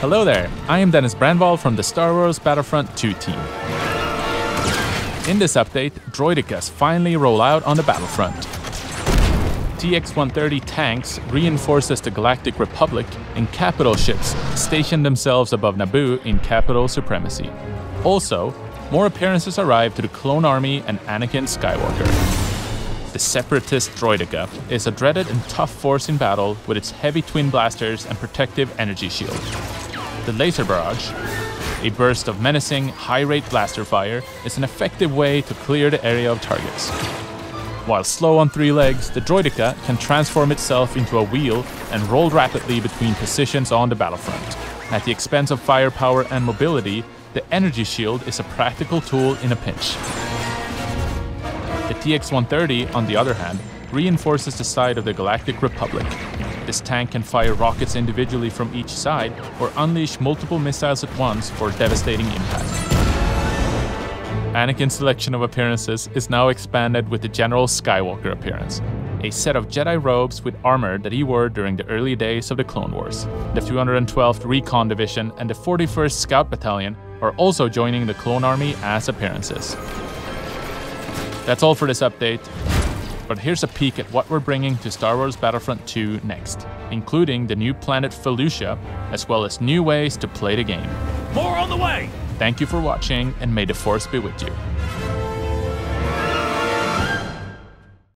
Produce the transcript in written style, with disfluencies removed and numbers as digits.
Hello there, I am Dennis Brandvall from the Star Wars Battlefront II team. In this update, droidekas finally roll out on the battlefront. TX-130 tanks reinforces the Galactic Republic, and capital ships station themselves above Naboo in Capital Supremacy. Also, more appearances arrive to the Clone Army and Anakin Skywalker. The Separatist droideka is a dreaded and tough force in battle with its heavy twin blasters and protective energy shield. The laser barrage, a burst of menacing, high-rate blaster fire, is an effective way to clear the area of targets. While slow on three legs, the droideka can transform itself into a wheel and roll rapidly between positions on the battlefront. At the expense of firepower and mobility, the energy shield is a practical tool in a pinch. The TX-130, on the other hand, reinforces the side of the Galactic Republic. This tank can fire rockets individually from each side or unleash multiple missiles at once for devastating impact. Anakin's selection of appearances is now expanded with the General Skywalker appearance, a set of Jedi robes with armor that he wore during the early days of the Clone Wars. The 212th Recon Division and the 41st Scout Battalion are also joining the Clone Army as appearances. That's all for this update, but here's a peek at what we're bringing to Star Wars Battlefront II next, including the new planet Felucia, as well as new ways to play the game. More on the way! Thank you for watching, and may the Force be with you.